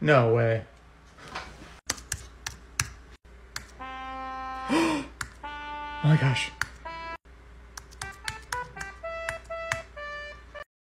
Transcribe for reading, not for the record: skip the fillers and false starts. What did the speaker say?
No way. Oh my gosh.